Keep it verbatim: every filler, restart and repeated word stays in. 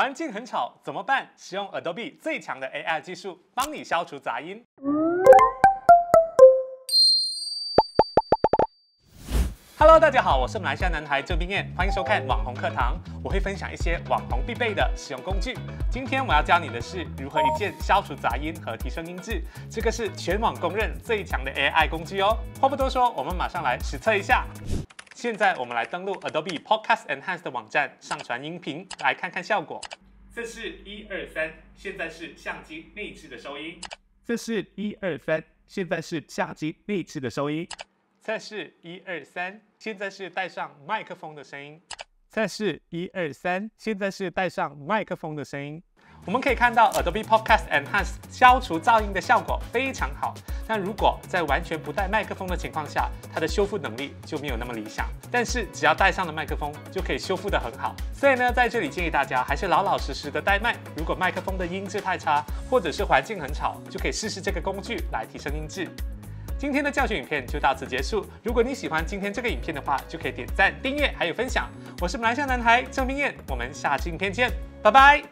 环境很吵怎么办？使用 Adobe 最强的 A I 技术，帮你消除杂音。Hello， 大家好，我是马来西亚男孩郑冰燕，欢迎收看网红课堂。我会分享一些网红必备的使用工具。今天我要教你的是如何一键消除杂音和提升音质，这个是全网公认最强的 A I 工具哦。话不多说，我们马上来实测一下。 现在我们来登录 Adobe Podcast Enhance 的网站，上传音频，来看看效果。这是一二三，现在是相机内置的收音。这是一二三，现在是相机内置的收音。这是一二三，现在是带上麦克风的声音。这是一二三，现在是带上麦克风的声音。 我们可以看到 Adobe Podcast Enhance 消除噪音的效果非常好，但如果在完全不带麦克风的情况下，它的修复能力就没有那么理想。但是只要带上了麦克风，就可以修复得很好。所以呢，在这里建议大家还是老老实实的带麦。如果麦克风的音质太差，或者是环境很吵，就可以试试这个工具来提升音质。今天的教学影片就到此结束。如果你喜欢今天这个影片的话，就可以点赞、订阅还有分享。我是马来西亚男孩郑冰燕，我们下期影片见，拜拜。